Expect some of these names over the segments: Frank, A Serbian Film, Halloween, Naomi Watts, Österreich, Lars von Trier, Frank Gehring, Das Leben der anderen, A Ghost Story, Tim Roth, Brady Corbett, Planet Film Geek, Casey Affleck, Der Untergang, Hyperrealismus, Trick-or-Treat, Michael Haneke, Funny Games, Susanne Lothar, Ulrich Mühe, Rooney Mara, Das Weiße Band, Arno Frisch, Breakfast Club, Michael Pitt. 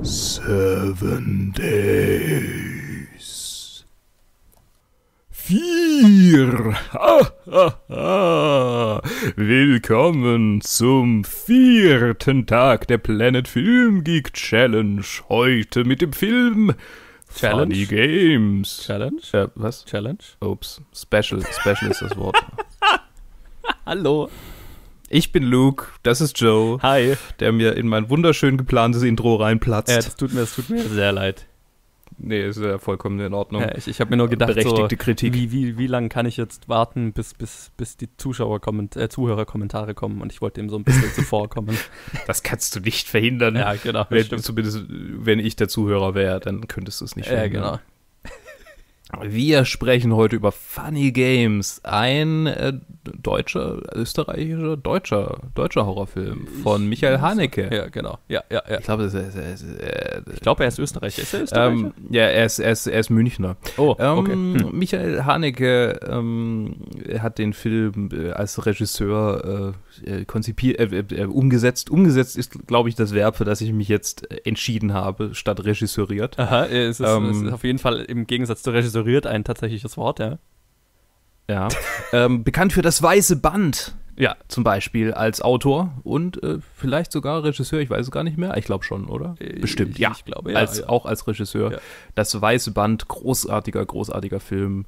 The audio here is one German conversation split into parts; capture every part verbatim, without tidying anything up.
Seven Days. Vier. Willkommen zum vierten Tag der Planet Film Geek Challenge. Heute mit dem Film Challenge? Funny Games. Challenge? Äh, was? Challenge? Ups. Special. Special ist das Wort. Hallo. Ich bin Luke, das ist Joe. Hi. Der mir in mein wunderschön geplantes Intro reinplatzt. Ja, das tut mir, das tut mir sehr leid. Nee, ist ja vollkommen in Ordnung. Ja, ich ich habe mir nur gedacht, berechtigte so, Kritik. Wie, wie, wie lange kann ich jetzt warten, bis, bis, bis die Zuschauer komment, äh, Zuhörerkommentare kommen, und ich wollte dem so ein bisschen zuvorkommen. Das kannst du nicht verhindern. Ja, genau. Wenn, zumindest wenn ich der Zuhörer wäre, dann könntest du es nicht verhindern. Ja, genau. Wir sprechen heute über Funny Games, ein äh, deutscher, österreichischer, deutscher, deutscher Horrorfilm von Michael Haneke. Ja, genau. Ja, ja, ja. Ich glaube, äh, glaub, er ist Österreicher. Ist er Österreicher? Ähm, ja, er ist, er, ist, er ist Münchner. Oh, okay. Ähm, hm. Michael Haneke ähm, hat den Film äh, als Regisseur äh, konzipiert, äh, äh, umgesetzt. Umgesetzt ist, glaube ich, das Verb, für das ich mich jetzt entschieden habe, statt regisseuriert. Aha, es ist, ähm, es ist auf jeden Fall im Gegensatz zu Regisseur ein tatsächliches Wort, ja. Ja. ähm, bekannt für Das Weiße Band, ja, zum Beispiel als Autor und äh, vielleicht sogar Regisseur, ich weiß es gar nicht mehr. Ich glaube schon, oder? Bestimmt, ich, ja. Ich glaube, ja, als, ja. Auch als Regisseur. Ja. Das Weiße Band, großartiger, großartiger Film.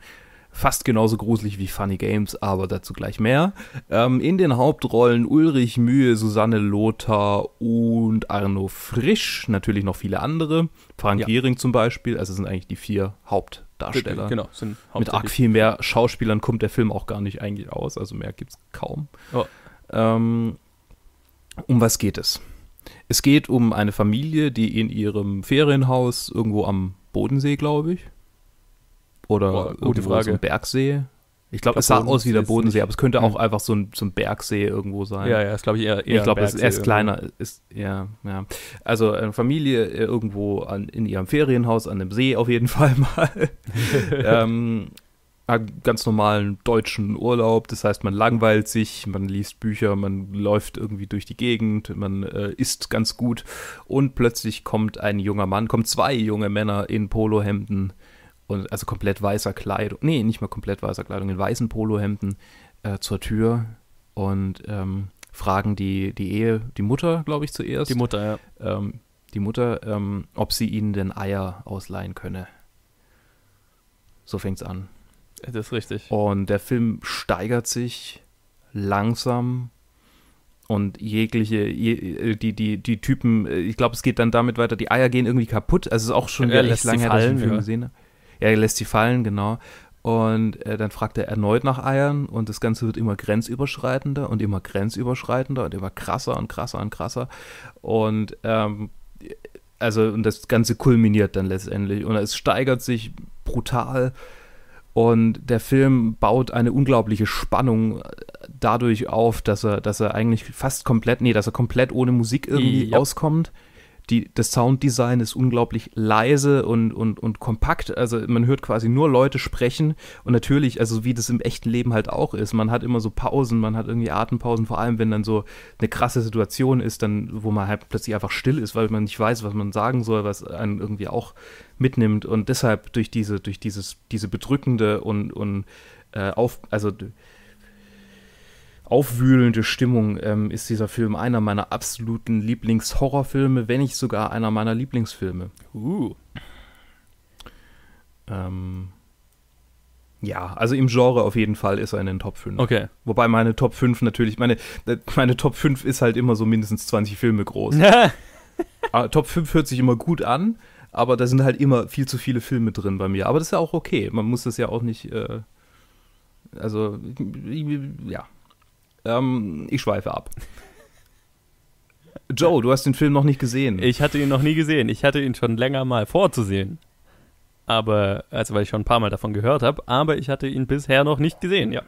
Fast genauso gruselig wie Funny Games, aber dazu gleich mehr. Ähm, in den Hauptrollen Ulrich Mühe, Susanne Lothar und Arno Frisch. Natürlich noch viele andere. Frank ja. Gehring zum Beispiel. Also sind eigentlich die vier Hauptdarsteller. Genau, sind mit arg viel mehr Schauspielern kommt der Film auch gar nicht eigentlich aus. Also mehr gibt es kaum. Oh. Ähm, um was geht es? Es geht um eine Familie, die in ihrem Ferienhaus irgendwo am Bodensee, glaube ich, oder Boah, irgendwo Frage. so ein Bergsee. Ich glaube, glaub, es sah Bodensee aus wie der Bodensee, aber es könnte auch einfach so ein, so ein Bergsee irgendwo sein. Ja, ja, das glaube ich eher, eher Ich glaube, es ist erst kleiner. Ist, ja, ja. Also eine Familie irgendwo an, in ihrem Ferienhaus an dem See auf jeden Fall mal. ähm, einen ganz normalen deutschen Urlaub. Das heißt, man langweilt sich, man liest Bücher, man läuft irgendwie durch die Gegend, man äh, isst ganz gut. Und plötzlich kommt ein junger Mann, kommen zwei junge Männer in Polohemden, und also komplett weißer Kleidung, nee, nicht mal komplett weißer Kleidung, in weißen Polohemden äh, zur Tür und ähm, fragen die, die Ehe, die Mutter, glaube ich, zuerst. Die Mutter, ja. Ähm, die Mutter, ähm, ob sie ihnen denn Eier ausleihen könne. So fängt's an. Das ist richtig. Und der Film steigert sich langsam. Und jegliche, je, die, die, die Typen, ich glaube, es geht dann damit weiter, die Eier gehen irgendwie kaputt. Also es ist auch schon ja, wirklich lange her, dass ich den Film ja. gesehen habe. Er lässt sie fallen, genau. Und äh, dann fragt er erneut nach Eiern und das Ganze wird immer grenzüberschreitender und immer grenzüberschreitender und immer krasser und krasser und krasser. Und ähm, also und das Ganze kulminiert dann letztendlich und es steigert sich brutal und der Film baut eine unglaubliche Spannung dadurch auf, dass er, dass er eigentlich fast komplett, nee, dass er komplett ohne Musik irgendwie ja. auskommt. Die, das Sounddesign ist unglaublich leise und, und, und kompakt, also man hört quasi nur Leute sprechen und natürlich, also wie das im echten Leben halt auch ist, man hat immer so Pausen, man hat irgendwie Atempausen, vor allem wenn dann so eine krasse Situation ist, dann wo man halt plötzlich einfach still ist, weil man nicht weiß, was man sagen soll, was einen irgendwie auch mitnimmt und deshalb durch diese, durch dieses, diese bedrückende und, und äh, auf, also aufwühlende Stimmung ähm, ist dieser Film einer meiner absoluten Lieblingshorrorfilme, wenn nicht sogar einer meiner Lieblingsfilme. Uh. Ähm, ja, also im Genre auf jeden Fall ist er in den Top fünf. Okay. Wobei meine Top fünf natürlich, meine, meine Top fünf ist halt immer so mindestens zwanzig Filme groß. Top fünf hört sich immer gut an, aber da sind halt immer viel zu viele Filme drin bei mir. Aber das ist ja auch okay. Man muss das ja auch nicht, äh, also, ja. Ähm, ich schweife ab. Joe, du hast den Film noch nicht gesehen. Ich hatte ihn noch nie gesehen. Ich hatte ihn schon länger mal vorzusehen. Aber, also weil ich schon ein paar Mal davon gehört habe, aber ich hatte ihn bisher noch nicht gesehen, ja.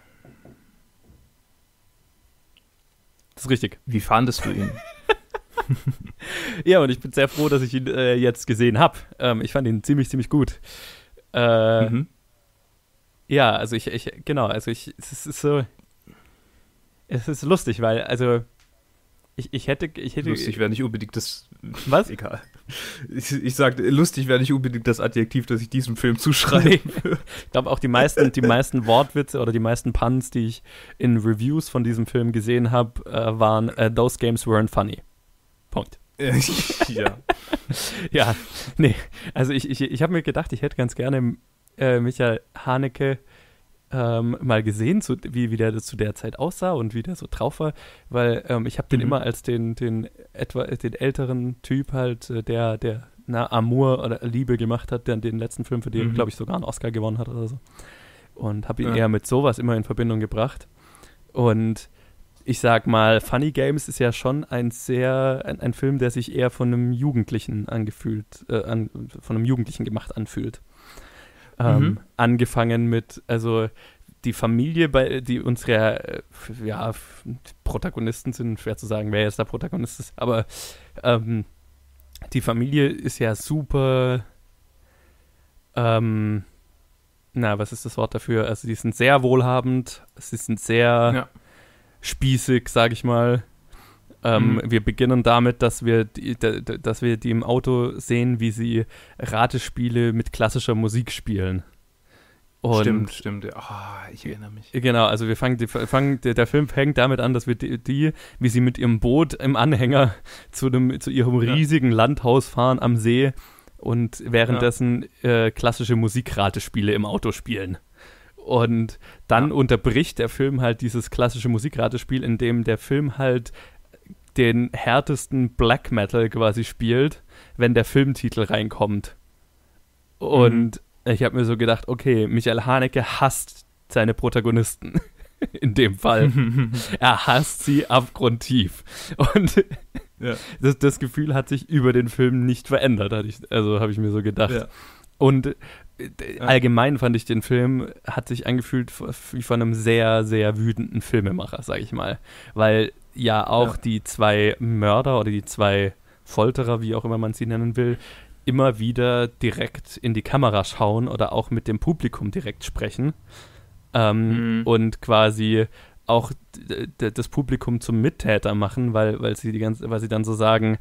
Das ist richtig. Wie fandest du ihn? Ja, und ich bin sehr froh, dass ich ihn äh, jetzt gesehen habe. Ähm, ich fand ihn ziemlich, ziemlich gut. Äh, mhm. Ja, also ich, ich, genau, also ich, es ist so, es ist lustig, weil, also, ich, ich hätte, ich hätte. Lustig wäre nicht unbedingt das. Was? Egal. Ich, ich sagte, lustig wäre nicht unbedingt das Adjektiv, das ich diesem Film zuschreibe. Nee. Ich glaube auch die meisten, die meisten Wortwitze oder die meisten Puns, die ich in Reviews von diesem Film gesehen habe, äh, waren äh, Those games weren't funny. Punkt. Ja. Ja, nee. Also ich, ich, ich habe mir gedacht, ich hätte ganz gerne äh, Michael Haneke ähm, mal gesehen, so, wie, wie der das zu der Zeit aussah und wie der so drauf war, weil ähm, ich habe den mhm. immer als den, den etwa den älteren Typ halt, der, der na, Amour oder Liebe gemacht hat, der den letzten Film, für den, mhm. glaube ich, sogar einen Oscar gewonnen hat oder so. Und habe ihn ja. eher mit sowas immer in Verbindung gebracht. Und ich sag mal, Funny Games ist ja schon ein sehr, ein, ein Film, der sich eher von einem Jugendlichen angefühlt, äh, an, von einem Jugendlichen gemacht anfühlt. Ähm, mhm. Angefangen mit, also die Familie, bei die unsere, ja, Protagonisten sind, schwer zu sagen, wer jetzt der Protagonist ist, aber ähm, die Familie ist ja super, ähm, na, was ist das Wort dafür? Also die sind sehr wohlhabend, sie sind sehr... Ja. spießig, sag ich mal. Ähm, mhm. Wir beginnen damit, dass wir, die, dass wir die im Auto sehen, wie sie Ratespiele mit klassischer Musik spielen. Und stimmt, stimmt. Oh, ich erinnere mich. Genau, also wir fangen, fangen, der Film fängt damit an, dass wir die, die, wie sie mit ihrem Boot im Anhänger zu, dem, zu ihrem riesigen ja. Landhaus fahren am See und währenddessen ja. äh, klassische Musikratespiele im Auto spielen. Und dann ja. unterbricht der Film halt dieses klassische Musikratespiel, in dem der Film halt den härtesten Black Metal quasi spielt, wenn der Filmtitel reinkommt. Und mhm. ich habe mir so gedacht, okay, Michael Haneke hasst seine Protagonisten. In dem Fall. Er hasst sie abgrundtief. Und ja. das, das Gefühl hat sich über den Film nicht verändert, hatte ich, also habe ich mir so gedacht. Ja. Und allgemein fand ich, den Film hat sich angefühlt wie von einem sehr, sehr wütenden Filmemacher, sag ich mal. Weil ja auch ja. die zwei Mörder oder die zwei Folterer, wie auch immer man sie nennen will, immer wieder direkt in die Kamera schauen oder auch mit dem Publikum direkt sprechen. Ähm, mhm. Und quasi auch das Publikum zum Mittäter machen, weil, weil, sie die ganze, weil sie dann so sagen...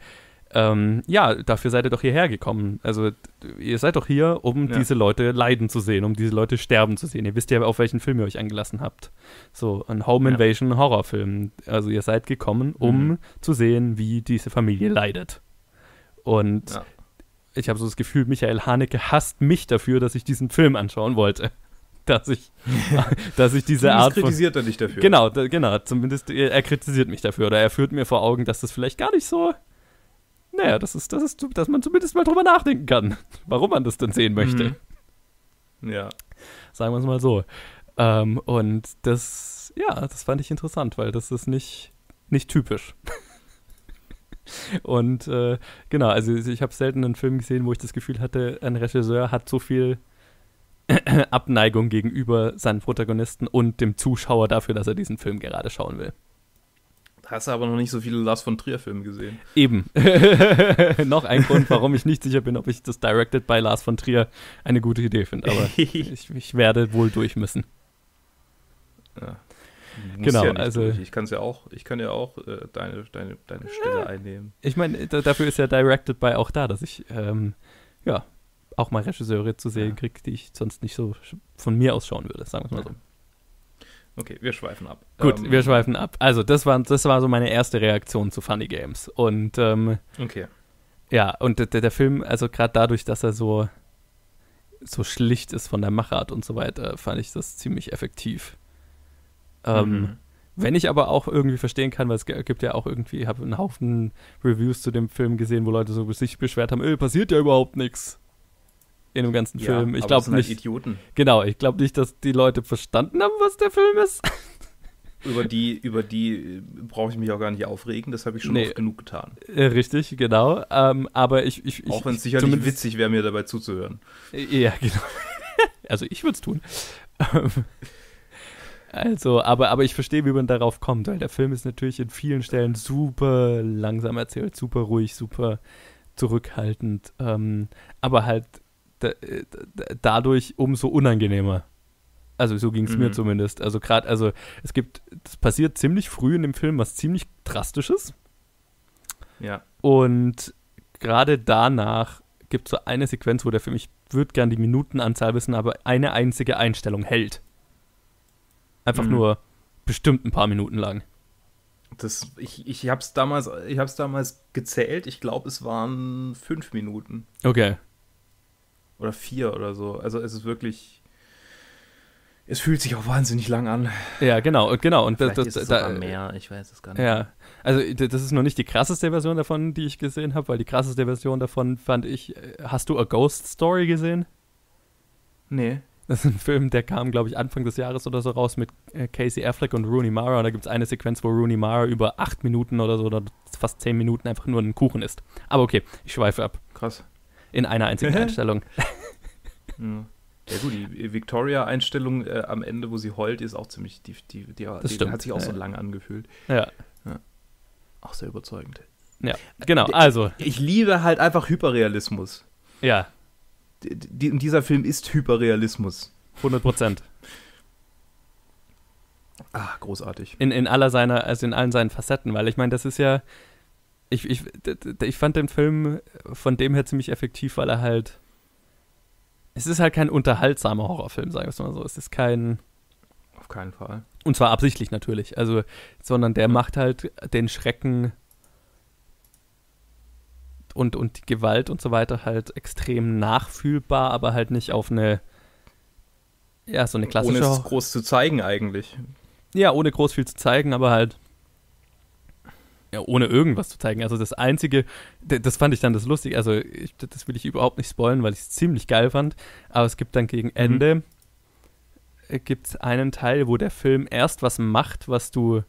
Ähm, ja, dafür seid ihr doch hierher gekommen. Also ihr seid doch hier, um ja. diese Leute leiden zu sehen, um diese Leute sterben zu sehen. Ihr wisst ja, auf welchen Film ihr euch eingelassen habt. So ein Home Invasion ja. Horrorfilm. Also ihr seid gekommen, um mhm. zu sehen, wie diese Familie leidet. Und ja. ich habe so das Gefühl, Michael Haneke hasst mich dafür, dass ich diesen Film anschauen wollte. Dass ich, dass ich diese Art von... kritisiert er dich dafür. Genau, da, genau. Zumindest er, er kritisiert mich dafür. Oder er führt mir vor Augen, dass das vielleicht gar nicht so... Naja, das ist, das ist, dass man zumindest mal drüber nachdenken kann, warum man das denn sehen möchte. Mhm. Ja. Sagen wir es mal so. Ähm, und das, ja, das fand ich interessant, weil das ist nicht, nicht typisch. Und äh, genau, also ich habe selten einen Film gesehen, wo ich das Gefühl hatte, ein Regisseur hat so viel Abneigung gegenüber seinen Protagonisten und dem Zuschauer dafür, dass er diesen Film gerade schauen will. Hast du aber noch nicht so viele Lars von Trier Filme gesehen. Eben. Noch ein Grund, warum ich nicht sicher bin, ob ich das Directed by Lars von Trier eine gute Idee finde. Aber ich, ich werde wohl durch müssen. Ja. Genau, ja also. Durch. Ich kann's ja auch, ich kann ja auch äh, deine, deine, deine Stelle ja. einnehmen. Ich meine, da, dafür ist ja Directed by auch da, dass ich ähm, ja auch mal Regisseure zu sehen ja. kriege, die ich sonst nicht so von mir aus schauen würde, sagen wir mal so. Okay, wir schweifen ab. Gut, ähm, wir schweifen ab. Also, das war, das war so meine erste Reaktion zu Funny Games. Und, ähm, okay. Ja, und der, der Film, also gerade dadurch, dass er so, so schlicht ist von der Machart und so weiter, fand ich das ziemlich effektiv. Ähm, mhm. Wenn ich aber auch irgendwie verstehen kann, weil es gibt ja auch irgendwie, ich habe einen Haufen Reviews zu dem Film gesehen, wo Leute so sich beschwert haben, öh, passiert ja überhaupt nichts. In dem ganzen ja, Film. Ich glaube nicht. Idioten. Genau, ich glaube nicht, dass die Leute verstanden haben, was der Film ist. Über die, über die brauche ich mich auch gar nicht aufregen, das habe ich schon nee. oft genug getan. Richtig, genau. Ähm, aber ich, ich, auch wenn es sicherlich zumindest witzig wäre, mir dabei zuzuhören. Ja, genau. Also ich würde es tun. Also, aber, aber ich verstehe, wie man darauf kommt, weil der Film ist natürlich in vielen Stellen super langsam erzählt, super ruhig, super zurückhaltend, ähm, aber halt dadurch umso unangenehmer. Also so ging es mhm. mir zumindest. Also gerade, also es gibt, es passiert ziemlich früh in dem Film was ziemlich Drastisches. Ja. Und gerade danach gibt es so eine Sequenz, wo der Film, ich würde gern die Minutenanzahl wissen, aber eine einzige Einstellung hält. Einfach mhm. nur bestimmt ein paar Minuten lang. Das, ich ich habe es damals, ich hab's damals gezählt. Ich glaube, es waren fünf Minuten. Okay. Oder vier oder so. Also es ist wirklich... Es fühlt sich auch wahnsinnig lang an. Ja, genau, genau. Und vielleicht das, das, ist sogar da, mehr, ich weiß es gar nicht. Ja, also das ist noch nicht die krasseste Version davon, die ich gesehen habe, weil die krasseste Version davon fand ich, hast du A Ghost Story gesehen? Nee. Das ist ein Film, der kam, glaube ich, Anfang des Jahres oder so raus mit Casey Affleck und Rooney Mara. Und da gibt es eine Sequenz, wo Rooney Mara über acht Minuten oder so, oder fast zehn Minuten einfach nur einen Kuchen isst. Aber okay, ich schweife ab. Krass. In einer einzigen Einstellung. Ja. Ja gut, die Victoria-Einstellung äh, am Ende, wo sie heult, ist auch ziemlich, die, die, die, die hat sich auch so ja. lang angefühlt. Ja. ja. Auch sehr überzeugend. Ja, genau, also. Ich liebe halt einfach Hyperrealismus. Ja. Die, die, dieser Film ist Hyperrealismus. hundert Prozent. Ah, großartig. In, in aller seiner, also in allen seinen Facetten, weil ich meine, das ist ja, ich, ich, ich fand den Film von dem her ziemlich effektiv, weil er halt, es ist halt kein unterhaltsamer Horrorfilm, sagen wir es mal so. Es ist kein... Auf keinen Fall. Und zwar absichtlich natürlich. Also, sondern der ja. macht halt den Schrecken und, und die Gewalt und so weiter halt extrem nachfühlbar, aber halt nicht auf eine... Ja, so eine klassische... Ohne es groß zu zeigen eigentlich. Ja, ohne groß viel zu zeigen, aber halt... Ja, ohne irgendwas zu zeigen. Also das Einzige, das fand ich dann das lustig, also ich, das will ich überhaupt nicht spoilen, weil ich es ziemlich geil fand, aber es gibt dann gegen Ende, mhm. gibt es einen Teil, wo der Film erst was macht, was du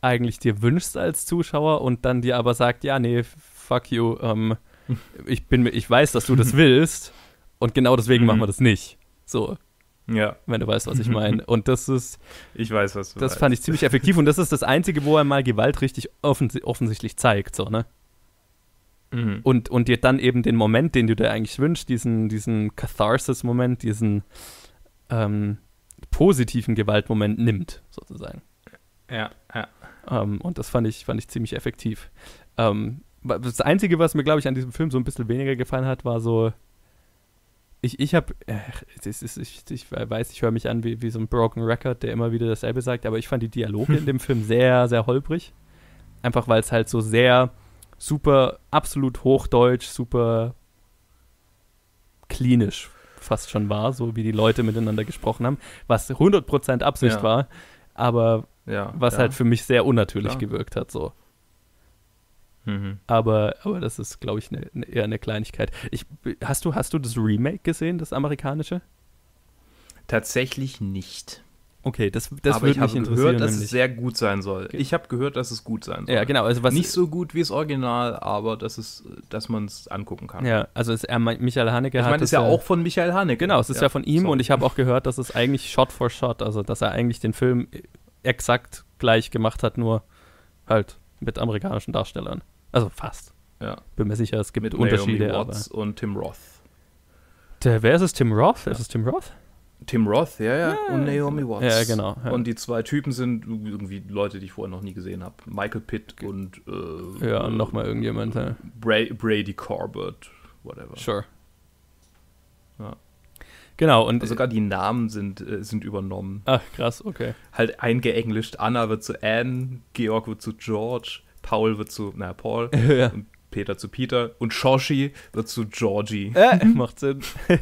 eigentlich dir wünschst als Zuschauer und dann dir aber sagt, ja, nee, fuck you, ähm, ich, bin, ich weiß, dass du das willst und genau deswegen mhm. machen wir das nicht. So. Ja. Wenn du weißt, was ich meine. Und das ist... Ich weiß, was du Das weißt. Fand ich ziemlich effektiv. Und das ist das Einzige, wo er mal Gewalt richtig offens- offensichtlich zeigt. So, ne? Mhm. Und, und dir dann eben den Moment, den du dir eigentlich wünschst, diesen, diesen Catharsis-Moment, diesen ähm, positiven Gewaltmoment nimmt, sozusagen. Ja, ja. Ähm, und das fand ich, fand ich ziemlich effektiv. Ähm, das Einzige, was mir, glaube ich, an diesem Film so ein bisschen weniger gefallen hat, war so... Ich, ich habe, ich, ich weiß, ich höre mich an wie, wie so ein Broken Record, der immer wieder dasselbe sagt, aber ich fand die Dialoge in dem Film sehr, sehr holprig. Einfach weil es halt so sehr super, absolut hochdeutsch, super klinisch fast schon war, so wie die Leute miteinander gesprochen haben, was hundert Prozent Absicht ja. war, aber ja, was ja. halt für mich sehr unnatürlich ja. gewirkt hat, so. Mhm. Aber, aber das ist, glaube ich, ne, ne, eher eine Kleinigkeit. Ich, hast du, hast du das Remake gesehen, das amerikanische? Tatsächlich nicht. Okay, das, das würde mich interessieren. Aber ich habe gehört, dass nämlich. es sehr gut sein soll. Okay. Ich habe gehört, dass es gut sein soll. Ja, genau. Also was nicht so gut wie das Original, aber dass es, dass man es angucken kann. Ja, also es, er, Michael Haneke ich hat Ich meine, es ist ja auch von Michael Haneke. Genau, es ist ja, ja von ihm so. Und ich habe auch gehört, dass es eigentlich Shot for Shot, also dass er eigentlich den Film exakt gleich gemacht hat, nur halt mit amerikanischen Darstellern. Also fast. Ja. Bin mir sicher, es gibt mit Unterschiede. Naomi Watts aber. Und Tim Roth. Der, wer ist es? Tim Roth? Ja. Ist es Tim Roth? Tim Roth, ja, ja. ja. Und Naomi Watts. Ja, genau. Ja. Und die zwei Typen sind irgendwie Leute, die ich vorher noch nie gesehen habe. Michael Pitt und äh, ja, nochmal irgendjemand. Ja. Bra- Brady Corbett, whatever. Sure. Ja. Genau. Und sogar die Namen sind, äh, sind übernommen. Ach, krass, okay. Halt eingeenglischt. Anna wird zu Anne, Georg wird zu George, Paul wird zu, naja, Paul ja. und Peter zu Peter und Shoshi wird zu Georgie. Äh, macht Sinn. äh.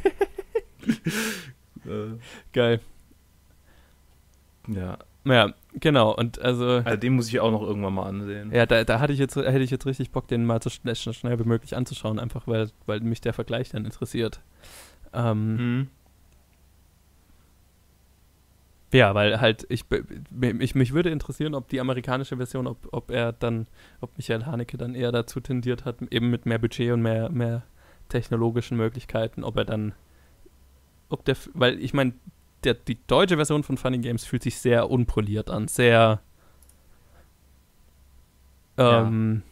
Geil. Ja. Ja, genau. Und also, also den muss ich auch noch irgendwann mal ansehen. Ja, da, da hatte ich jetzt, hätte ich jetzt richtig Bock, den mal so schnell, schnell wie möglich anzuschauen, einfach weil, weil mich der Vergleich dann interessiert. Ähm, mhm. Ja, weil halt, ich, ich mich würde interessieren, ob die amerikanische Version, ob, ob er dann, ob Michael Haneke dann eher dazu tendiert hat, eben mit mehr Budget und mehr, mehr technologischen Möglichkeiten, ob er dann, ob der, weil ich meine, der, die deutsche Version von Funny Games fühlt sich sehr unpoliert an, sehr ähm,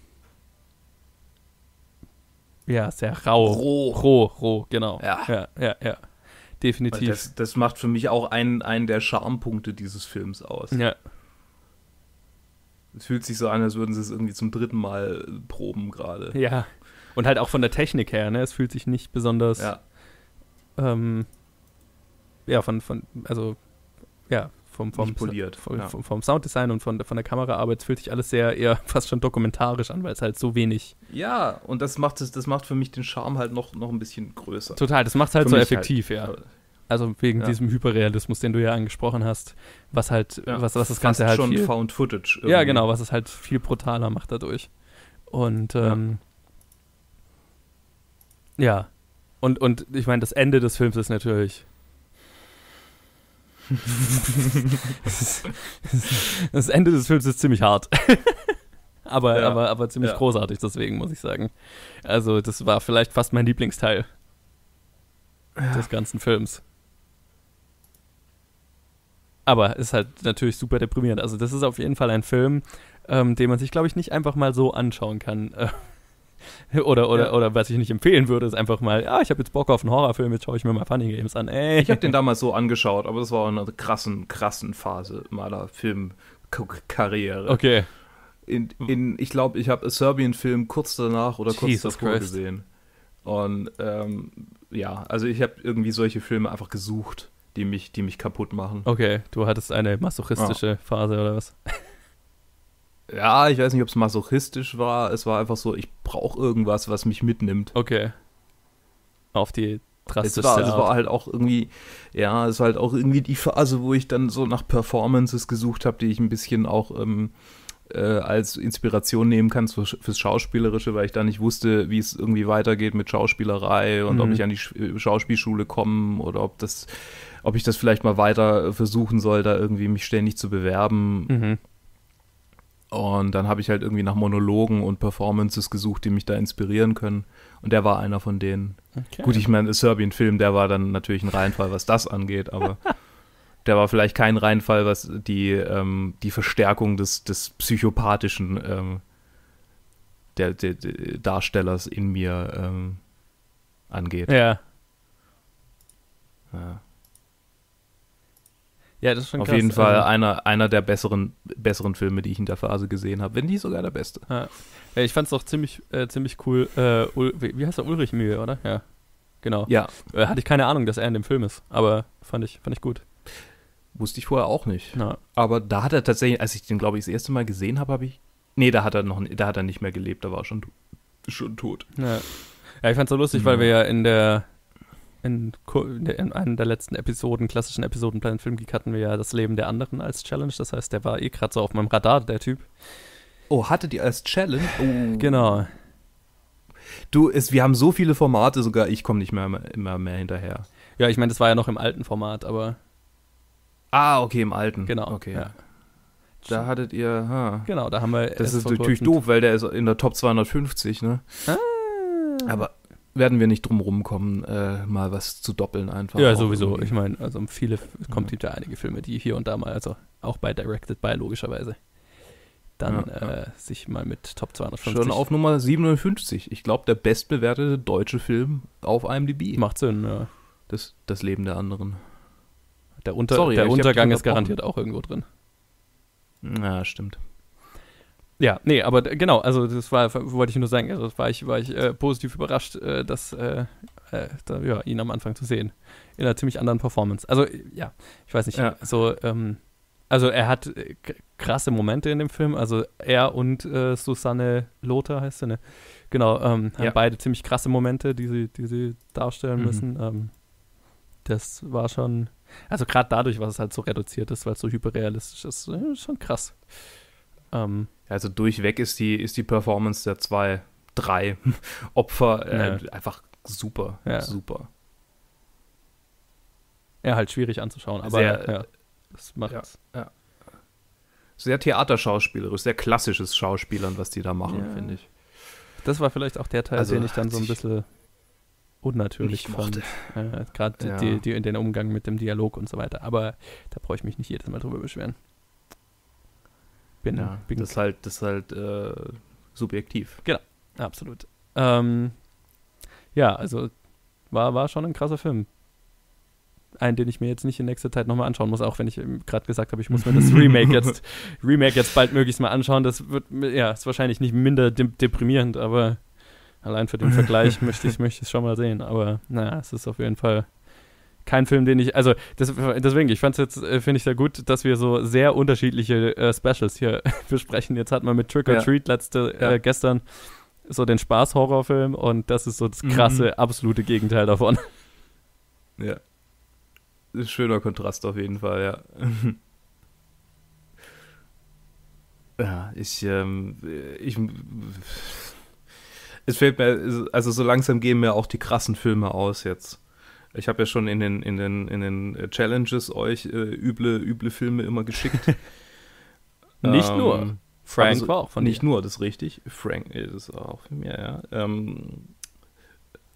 ja. ja, sehr rau. Roh. Roh, roh, genau. Ja, ja, ja. ja. Definitiv. Das, das macht für mich auch einen, einen der Charmepunkte dieses Films aus. Ja. Es fühlt sich so an, als würden sie es irgendwie zum dritten Mal proben gerade. Ja. Und halt auch von der Technik her, ne? Es fühlt sich nicht besonders. Ja. Ähm, ja, von, von, also, ja, vom, vom, poliert, vom, ja. vom, vom Sounddesign und von, von der Kameraarbeit fühlt sich alles sehr eher fast schon dokumentarisch an, weil es halt so wenig. Ja, und das macht es, das macht für mich den Charme halt noch, noch ein bisschen größer. Total, das macht es halt für so effektiv, halt. ja. Also wegen ja. diesem Hyperrealismus, den du ja angesprochen hast, was halt, ja, was, was das Ganze halt schon viel, Found Footage. Irgendwie. Ja, genau, was es halt viel brutaler macht dadurch. Und, ähm, ja. ja. Und, und ich meine, das Ende des Films ist natürlich das, ist, das Ende des Films ist ziemlich hart. aber, ja. aber, aber ziemlich ja. großartig, deswegen muss ich sagen. Also das war vielleicht fast mein Lieblingsteil ja. des ganzen Films. Aber ist halt natürlich super deprimierend. Also das ist auf jeden Fall ein Film, ähm, den man sich, glaube ich, nicht einfach mal so anschauen kann. Oder, oder, ja. oder was ich nicht empfehlen würde, ist einfach mal, ja, ich habe jetzt Bock auf einen Horrorfilm, jetzt schaue ich mir mal Funny Games an. Ey. Ich habe den damals so angeschaut, aber das war eine krassen, krassen Phase meiner Filmkarriere. Okay. In, in, ich glaube, ich habe A Serbian Film kurz danach oder kurz Jesus davor Christ. gesehen. Und ähm, ja, also ich habe irgendwie solche Filme einfach gesucht, die mich, die mich kaputt machen. Okay, du hattest eine masochistische ja. Phase oder was? Ja, ich weiß nicht, ob es masochistisch war. Es war einfach so, ich brauche irgendwas, was mich mitnimmt. Okay. Auf die drastische Art. Es war halt auch irgendwie, ja, es war halt auch irgendwie die Phase, wo ich dann so nach Performances gesucht habe, die ich ein bisschen auch ähm, äh, als Inspiration nehmen kann für, fürs Schauspielerische, weil ich da nicht wusste, wie es irgendwie weitergeht mit Schauspielerei und mhm. ob ich an die Sch Schauspielschule komme oder ob das, ob ich das vielleicht mal weiter versuchen soll, da irgendwie mich ständig zu bewerben. Mhm. Und dann habe ich halt irgendwie nach Monologen und Performances gesucht, die mich da inspirieren können. Und der war einer von denen. Okay. Gut, ich meine, Serbian-Film, der war dann natürlich ein Reinfall, was das angeht, aber der war vielleicht kein Reinfall, was die, ähm, die Verstärkung des, des psychopathischen ähm, der, der, der Darstellers in mir ähm, angeht. Ja. Ja. Ja, das ist schon krass. Auf jeden Fall also, einer, einer der besseren, besseren Filme, die ich in der Phase gesehen habe, wenn nicht sogar der beste. Ja. Ja, ich fand es auch ziemlich, äh, ziemlich cool. Äh, wie heißt er? Ulrich Mühe, oder? Ja, genau. Ja. Äh, hatte ich keine Ahnung, dass er in dem Film ist, aber fand ich, fand ich gut. Wusste ich vorher auch nicht. Ja. Aber da hat er tatsächlich, als ich den, glaube ich, das erste Mal gesehen habe, habe ich. Nee, da hat er noch da hat er nicht mehr gelebt, da war er schon, schon tot. Ja, ja, ich fand es so lustig, mhm. weil wir ja in der. In, in einer der letzten Episoden, klassischen Episoden Planet Film Geek hatten wir ja Das Leben der anderen als Challenge. Das heißt, der war eh gerade so auf meinem Radar, der Typ. Oh, hattet ihr als Challenge? Oh. Genau. Du, es, wir haben so viele Formate, sogar ich komme nicht mehr immer mehr hinterher. Ja, ich meine, das war ja noch im alten Format, aber... Ah, okay, im alten. Genau. Okay. Ja. Da hattet ihr... Ha. Genau, da haben wir... Das ist natürlich doof, weil der ist in der Top zweihundertfünfzig, ne? Ah. Aber... werden wir nicht drum rumkommen, äh, mal was zu doppeln einfach. Ja, sowieso. Irgendwie. Ich meine, also viele, es kommt ja einige Filme, die hier und da mal, also auch bei Directed By logischerweise, dann ja, äh, ja. sich mal mit Top zweihundertfünfzig. Schon auf Nummer siebenundfünfzig. Ich glaube, der bestbewertete deutsche Film auf I M D B. Macht Sinn, ja. Das, das Leben der anderen. Der, Unter Sorry, der Untergang ist garantiert auch irgendwo drin. Na, stimmt. Ja, nee, aber genau, also das war, wollte ich nur sagen, also war ich, war ich äh, positiv überrascht, äh, dass, äh, äh, da, ja, ihn am Anfang zu sehen, in einer ziemlich anderen Performance. Also, ja, ich weiß nicht, ja. so, ähm, also er hat äh, krasse Momente in dem Film, also er und äh, Susanne Lothar heißt sie, ne? Genau, ähm, haben ja. beide ziemlich krasse Momente, die sie, die sie darstellen mhm. müssen. Ähm, das war schon, also gerade dadurch, was es halt so reduziert ist, weil es so hyperrealistisch ist, äh, schon krass. Ähm, Also durchweg ist die, ist die Performance der zwei, drei Opfer äh, ja. einfach super, ja. super. Ja, halt schwierig anzuschauen, aber sehr, ja, das macht's. Ja, ja. Sehr theaterschauspielerisch, sehr klassisches Schauspielern, was die da machen, ja. finde ich. Das war vielleicht auch der Teil, also, den ich dann so ein bisschen unnatürlich ich fand. Äh, Gerade ja. die, die, den Umgang mit dem Dialog und so weiter. Aber da brauche ich mich nicht jedes Mal drüber beschweren. Bin, ja, bin das ist halt, das ist halt äh, subjektiv. Genau, absolut. Ähm, ja, also war, war schon ein krasser Film. Einen, den ich mir jetzt nicht in nächster Zeit nochmal anschauen muss, auch wenn ich gerade gesagt habe, ich muss mir das Remake jetzt Remake jetzt baldmöglichst mal anschauen. Das wird, ja, ist wahrscheinlich nicht minder de- deprimierend, aber allein für den Vergleich möchte ich möchte ich schon mal sehen. Aber naja, es ist auf jeden Fall kein Film, den ich, also das, deswegen, ich fand es jetzt, finde ich sehr gut, dass wir so sehr unterschiedliche äh, Specials hier besprechen. Jetzt hatten wir mit Trick-or-Treat ja. letzte, äh, ja. gestern so den Spaß-Horrorfilm und das ist so das krasse, mhm. absolute Gegenteil davon. Ja. Schöner Kontrast auf jeden Fall, ja. Ja, ich, ähm, ich, es fällt mir, also so langsam gehen mir auch die krassen Filme aus jetzt. Ich habe ja schon in den, in den, in den Challenges euch äh, üble, üble Filme immer geschickt. Nicht ähm, nur. Frank also, war auch von Nicht dir. Nur, das ist richtig. Frank ist es auch von mir, ja. Ähm,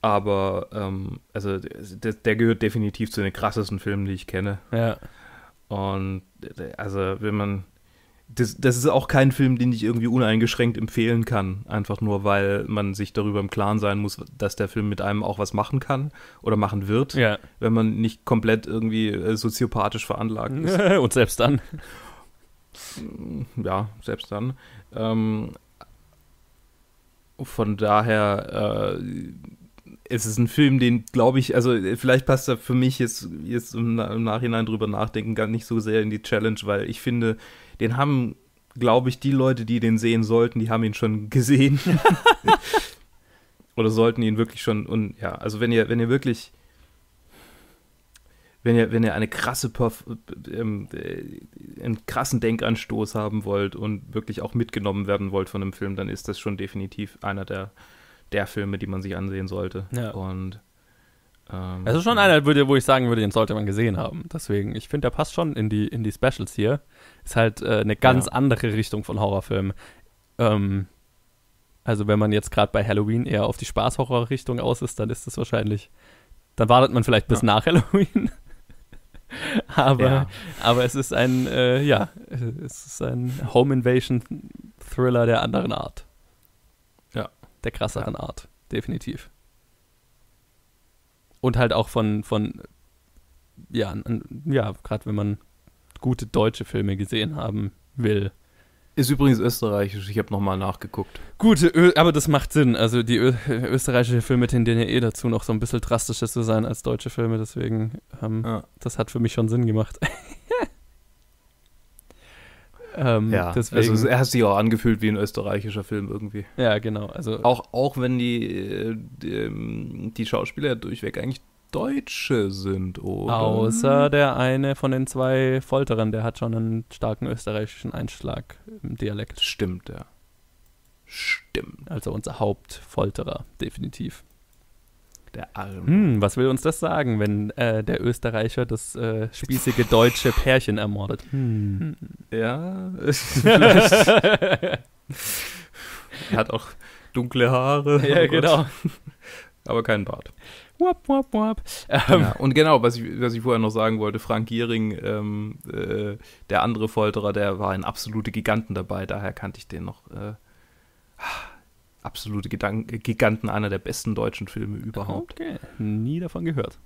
Aber, ähm, also, der, der gehört definitiv zu den krassesten Filmen, die ich kenne. Ja. Und, also, wenn man, das, das ist auch kein Film, den ich irgendwie uneingeschränkt empfehlen kann. Einfach nur, weil man sich darüber im Klaren sein muss, dass der Film mit einem auch was machen kann oder machen wird. Ja. Wenn man nicht komplett irgendwie soziopathisch veranlagt ist. Und selbst dann. Ja, selbst dann. Ähm, von daher, äh, es ist ein Film, den, glaube ich, also vielleicht passt er für mich jetzt, jetzt im, im Nachhinein drüber nachdenken, gar nicht so sehr in die Challenge, weil ich finde, den haben, glaube ich, die Leute, die den sehen sollten, die haben ihn schon gesehen. Oder sollten ihn wirklich schon, und ja, also wenn ihr, wenn ihr wirklich, wenn ihr, wenn ihr eine krasse Perf- ähm, äh, einen krassen Denkanstoß haben wollt und wirklich auch mitgenommen werden wollt von einem Film, dann ist das schon definitiv einer der der Filme, die man sich ansehen sollte. Ja. Und ähm, also schon ja. einer, wo ich sagen würde, den sollte man gesehen haben. Deswegen, ich finde, der passt schon in die, in die Specials hier. Ist halt äh, eine ganz ja. andere Richtung von Horrorfilmen. Ähm, also wenn man jetzt gerade bei Halloween eher auf die Spaß-Horror-Richtung aus ist, dann ist das wahrscheinlich, dann wartet man vielleicht bis ja. nach Halloween. aber, ja. aber es ist ein, äh, ja, es ist ein Home-Invasion-Thriller der anderen Art. Der krasseren ja. Art, definitiv. Und halt auch von, von ja, ja gerade wenn man gute deutsche Filme gesehen haben will. Ist übrigens österreichisch, ich habe nochmal nachgeguckt. Gute, Ö- aber das macht Sinn. Also die Ö- österreichische Filme tendieren ja eh dazu, noch so ein bisschen drastischer zu sein als deutsche Filme, deswegen, ähm, ja. das hat für mich schon Sinn gemacht. Ähm, ja, deswegen. Also er hat sich auch angefühlt wie ein österreichischer Film irgendwie. Ja, genau. Also auch, auch wenn die, die, die Schauspieler durchweg eigentlich Deutsche sind, oder? Außer der eine von den zwei Folterern, der hat schon einen starken österreichischen Einschlag im Dialekt. Stimmt, ja. Stimmt. Also unser Hauptfolterer, definitiv. Der Arme. Hm, was will uns das sagen, wenn äh, der Österreicher das äh, spießige deutsche Pärchen ermordet? Hm. Ja. Er hat auch dunkle Haare. Ja, oh genau. Aber keinen Bart. Wop, wop, wop. Ähm, ja, und genau, was ich, was ich vorher noch sagen wollte, Frank Gehring, ähm, äh, der andere Folterer, der war in Absolute Giganten dabei, daher kannte ich den noch. Äh, Absolute Gedanken- Giganten, einer der besten deutschen Filme überhaupt. Okay, nie davon gehört.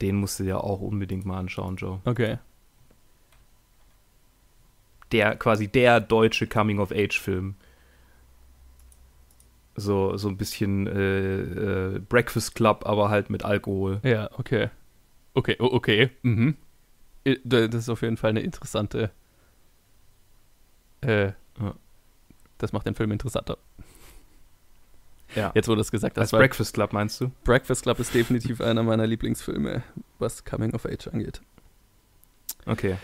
Den musst du ja auch unbedingt mal anschauen, Joe. Okay. Der, quasi der deutsche Coming-of-Age-Film. So, so ein bisschen äh, äh, Breakfast Club, aber halt mit Alkohol. Ja, okay. Okay, okay. Mhm. Das ist auf jeden Fall eine interessante... Äh, ja. Das macht den Film interessanter. Ja. Jetzt, wo du es gesagt hast. Als Breakfast Club, meinst du? Breakfast Club ist definitiv einer meiner Lieblingsfilme, was Coming of Age angeht. Okay.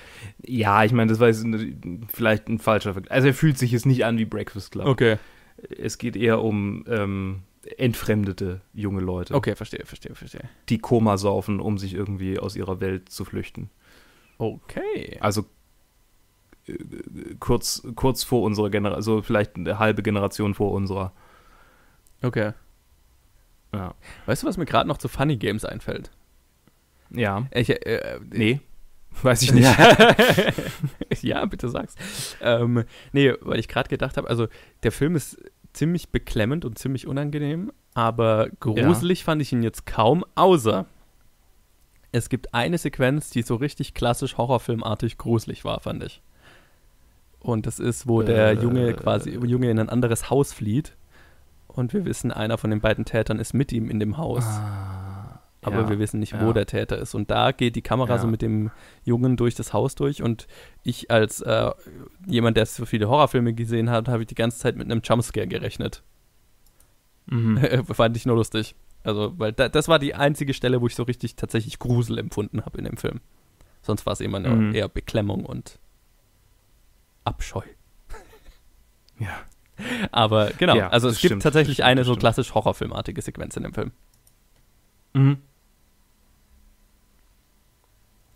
Ja, ich meine, das war jetzt vielleicht ein falscher Vergleich. Also er fühlt sich jetzt nicht an wie Breakfast Club. Okay. Es geht eher um ähm, entfremdete junge Leute. Okay, verstehe, verstehe, verstehe. Die Koma saufen, um sich irgendwie aus ihrer Welt zu flüchten. Okay. Also äh, kurz, kurz vor unserer Generation, also vielleicht eine halbe Generation vor unserer. Okay. Ja. Weißt du, was mir gerade noch zu Funny Games einfällt? Ja. Ich, äh, nee. Weiß ich nicht. Ja, ja, bitte sag's. Ähm, nee, weil ich gerade gedacht habe, also der Film ist ziemlich beklemmend und ziemlich unangenehm, aber gruselig ja. fand ich ihn jetzt kaum, außer es gibt eine Sequenz, die so richtig klassisch horrorfilmartig gruselig war, fand ich. Und das ist, wo der äh, Junge quasi Junge in ein anderes Haus flieht und wir wissen, einer von den beiden Tätern ist mit ihm in dem Haus. Ah, aber ja, wir wissen nicht, wo ja. der Täter ist. Und da geht die Kamera ja. so mit dem Jungen durch das Haus durch und ich als äh, jemand, der so viele Horrorfilme gesehen hat, habe ich die ganze Zeit mit einem Jumpscare gerechnet. Mhm. Fand ich nur lustig. Also, weil da, das war die einzige Stelle, wo ich so richtig tatsächlich Grusel empfunden habe in dem Film. Sonst war es immer eine, mhm. eher Beklemmung und Abscheu. Ja. Aber genau, ja, also es gibt stimmt, tatsächlich stimmt, eine so klassisch horrorfilmartige Sequenz in dem Film. Mhm.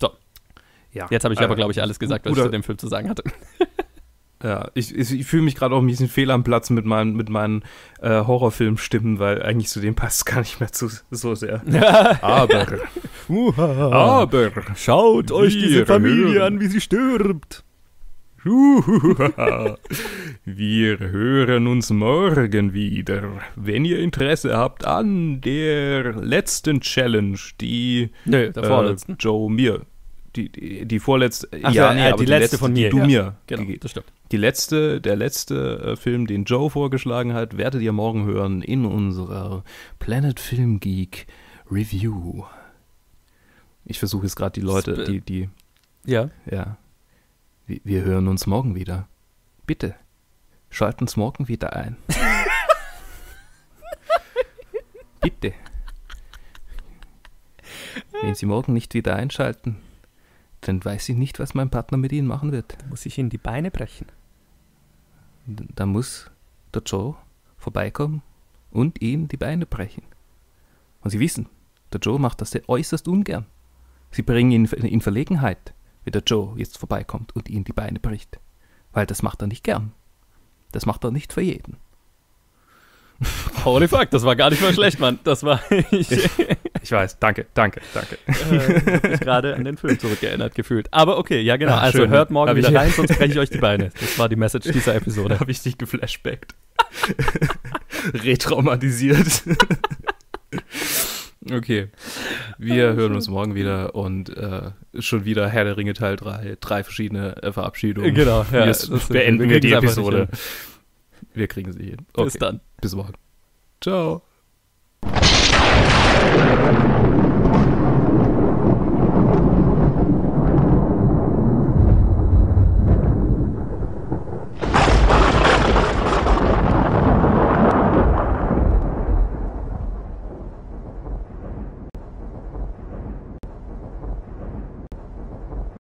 So. Ja. Jetzt habe ich aber, äh, glaube ich, alles gesagt, was ich zu dem Film zu sagen hatte. Ja, ich, ich fühle mich gerade auch ein bisschen fehl am Platz mit meinen, mit meinen äh, Horrorfilmstimmen, weil eigentlich zu dem passt es gar nicht mehr zu, so sehr. Aber, aber, schaut euch diese Familie hören. an, wie sie stirbt. Wir hören uns morgen wieder. Wenn ihr Interesse habt an der letzten Challenge, die Nö, der äh, vorletzten. Joe mir, die, die, die vorletzte, Ach, ja, ja nee, aber die, die letzte, letzte von mir, die du ja. mir, genau, die, das stimmt. Die letzte, der letzte äh, Film, den Joe vorgeschlagen hat, werdet ihr morgen hören in unserer Planet Film Geek Review. Ich versuche jetzt gerade die Leute, die, die, ja, ja. Wir hören uns morgen wieder. Bitte, schalt uns morgen wieder ein. Bitte. Wenn Sie morgen nicht wieder einschalten, dann weiß ich nicht, was mein Partner mit Ihnen machen wird. Da muss ich Ihnen die Beine brechen. Da muss der Joe vorbeikommen und ihm die Beine brechen. Und Sie wissen, der Joe macht das sehr äußerst ungern. Sie bringen ihn in Verlegenheit, wie der Joe jetzt vorbeikommt und ihm die Beine bricht. Weil das macht er nicht gern. Das macht er nicht für jeden. Holy fuck, das war gar nicht mal schlecht, Mann. Das war... ich, ich weiß, danke, danke, danke. Äh, ich habe mich gerade an den Film zurückgeerinnert gefühlt. Aber okay, ja genau. Ach, also schön. Hört morgen hab wieder rein, sonst breche ich euch die Beine. Das war die Message dieser Episode. Habe ich dich geflashbackt. Retraumatisiert. Okay, wir oh, hören uns morgen wieder und äh, schon wieder Herr der Ringe Teil drei, drei verschiedene äh, Verabschiedungen. Genau, ja, Jetzt das beenden wir die Episode. Wir kriegen sie hin. Okay. Bis dann. Bis morgen. Ciao.